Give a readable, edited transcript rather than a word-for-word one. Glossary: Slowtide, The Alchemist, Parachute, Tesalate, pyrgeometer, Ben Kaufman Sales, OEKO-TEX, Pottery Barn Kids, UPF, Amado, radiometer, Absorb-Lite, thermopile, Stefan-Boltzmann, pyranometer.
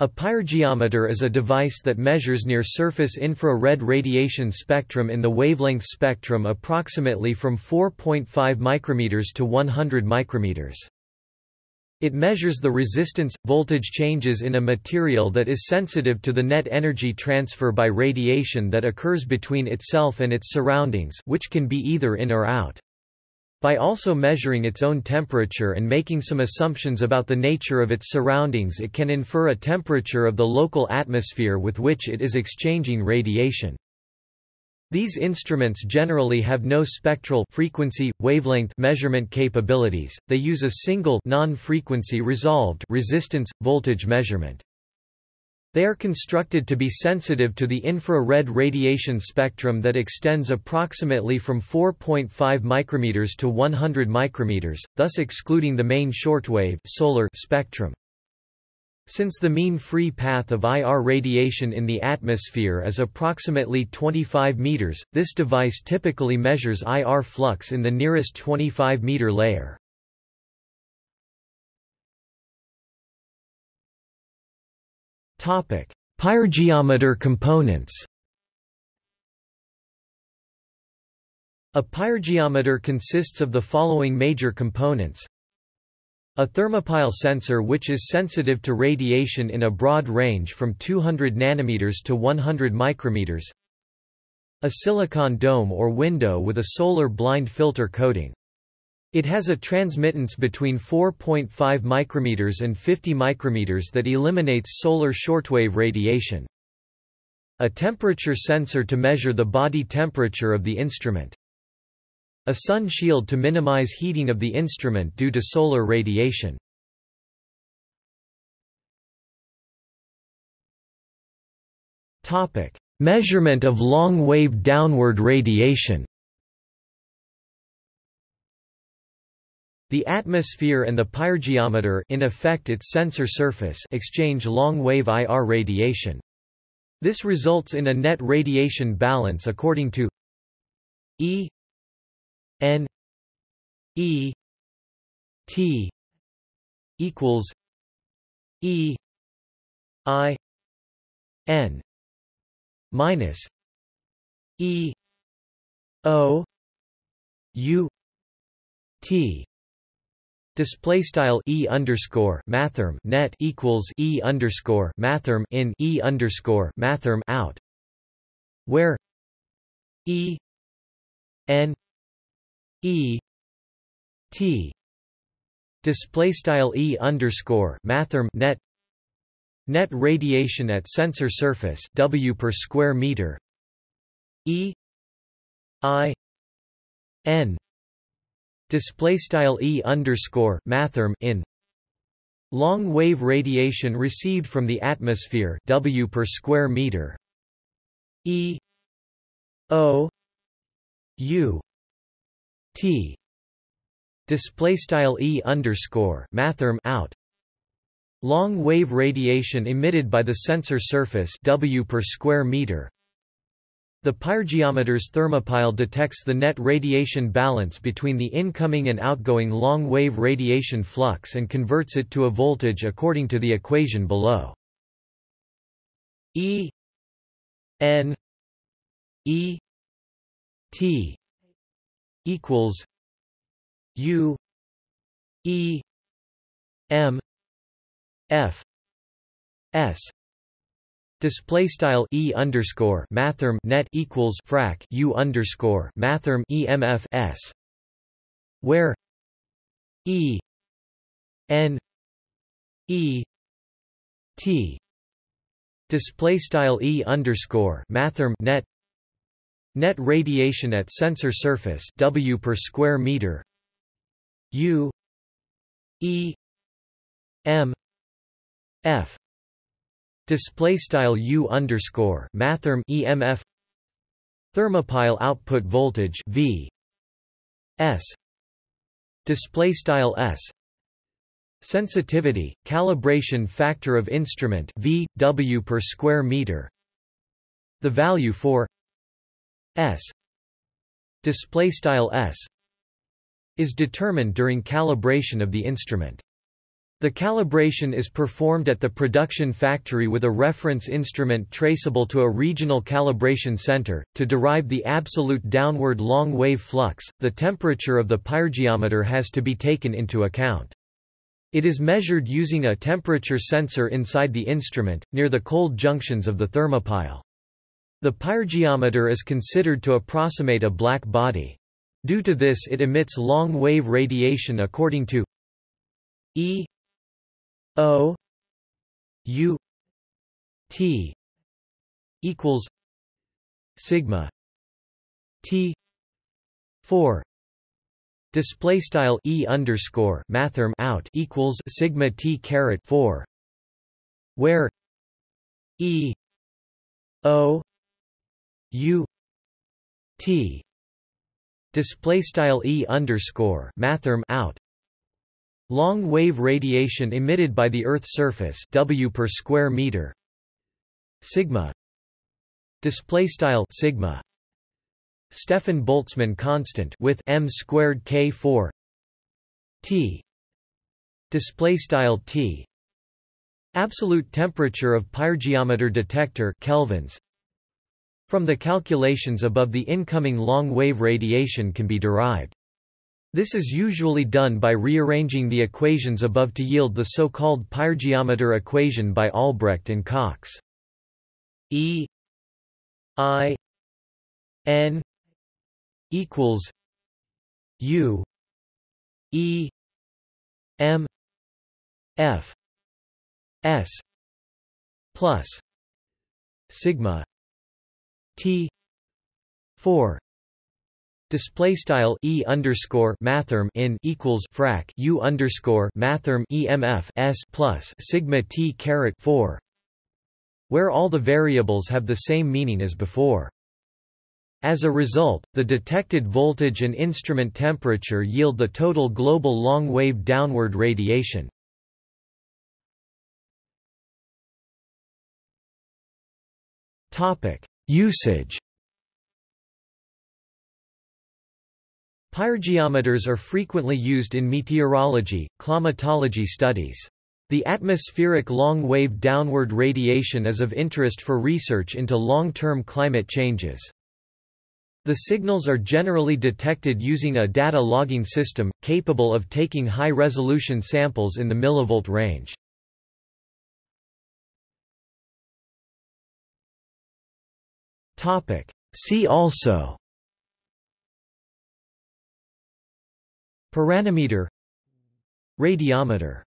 A pyrgeometer is a device that measures near-surface infrared radiation spectrum in the wavelength spectrum approximately from 4.5 micrometers to 100 micrometers. It measures the resistance-voltage changes in a material that is sensitive to the net energy transfer by radiation that occurs between itself and its surroundings, which can be either in or out. By also measuring its own temperature and making some assumptions about the nature of its surroundings, it can infer a temperature of the local atmosphere with which it is exchanging radiation. These instruments generally have no spectral frequency, wavelength measurement capabilities. They use a single non-frequency resolved resistance voltage measurement. They are constructed to be sensitive to the infrared radiation spectrum that extends approximately from 4.5 micrometers to 100 micrometers, thus excluding the main shortwave solar spectrum. Since the mean free path of IR radiation in the atmosphere is approximately 25 meters, this device typically measures IR flux in the nearest 25-meter layer. Pyrgeometer components. A pyrgeometer consists of the following major components. A thermopile sensor, which is sensitive to radiation in a broad range from 200 nanometers to 100 micrometers. A silicon dome or window with a solar blind filter coating. It has a transmittance between 4.5 micrometers and 50 micrometers that eliminates solar shortwave radiation. A temperature sensor to measure the body temperature of the instrument. A sun shield to minimize heating of the instrument due to solar radiation. Topic: Measurement of long-wave downward radiation. The atmosphere and the pyrgeometer, in effect its sensor surface, exchange long-wave IR radiation. This results in a net radiation balance according to E N E T equals E I N minus E O U T. Display style E underscore mathem net equals E underscore mathem in E underscore mathem out, where E N E T display style E underscore mathem net net radiation at sensor surface W per square meter E I N display style E underscore mathem in long wave radiation received from the atmosphere W per square meter E O U T display style E underscore mathem out long wave radiation emitted by the sensor surface W per square meter. The pyrgeometer's thermopile detects the net radiation balance between the incoming and outgoing long-wave radiation flux and converts it to a voltage according to the equation below. E N E T equals U E M F S. Display style E underscore mathem net equals frac U underscore mathem EMF S, where E N E T display style E underscore mathem net net radiation at sensor surface W per square meter U E M F display style U underscore mathem EMF thermopile output voltage V S display style S sensitivity calibration factor of instrument V W per square meter. The value for S display style S is determined during calibration of the instrument. The calibration is performed at the production factory with a reference instrument traceable to a regional calibration center, to derive the absolute downward long-wave flux. The temperature of the pyrgeometer has to be taken into account. It is measured using a temperature sensor inside the instrument, near the cold junctions of the thermopile. The pyrgeometer is considered to approximate a black body. Due to this, it emits long-wave radiation according to E O U T equals sigma T 4 display style E underscore mathrm out equals sigma T caret 4, where E O U T display style E underscore mathrm out long wave radiation emitted by the Earth's surface W per square meter sigma display style sigma Stefan-Boltzmann constant with m squared k4 T display style T. Absolute temperature of pyrgeometer detector kelvins. From the calculations above, the incoming long wave radiation can be derived. This is usually done by rearranging the equations above to yield the so-called pyrgeometer equation by Albrecht and Cox. E I n equals U E M F S plus sigma T 4 display style E underscore mathrm in equals frac U underscore mathrm EMF S plus sigma T caret 4, where all the variables have the same meaning as before. As a result, the detected voltage and instrument temperature yield the total global long wave downward radiation. Topic: Usage. Pyrgeometers are frequently used in meteorology, climatology studies. The atmospheric long-wave downward radiation is of interest for research into long-term climate changes. The signals are generally detected using a data logging system, capable of taking high-resolution samples in the millivolt range. See also: pyranometer, radiometer.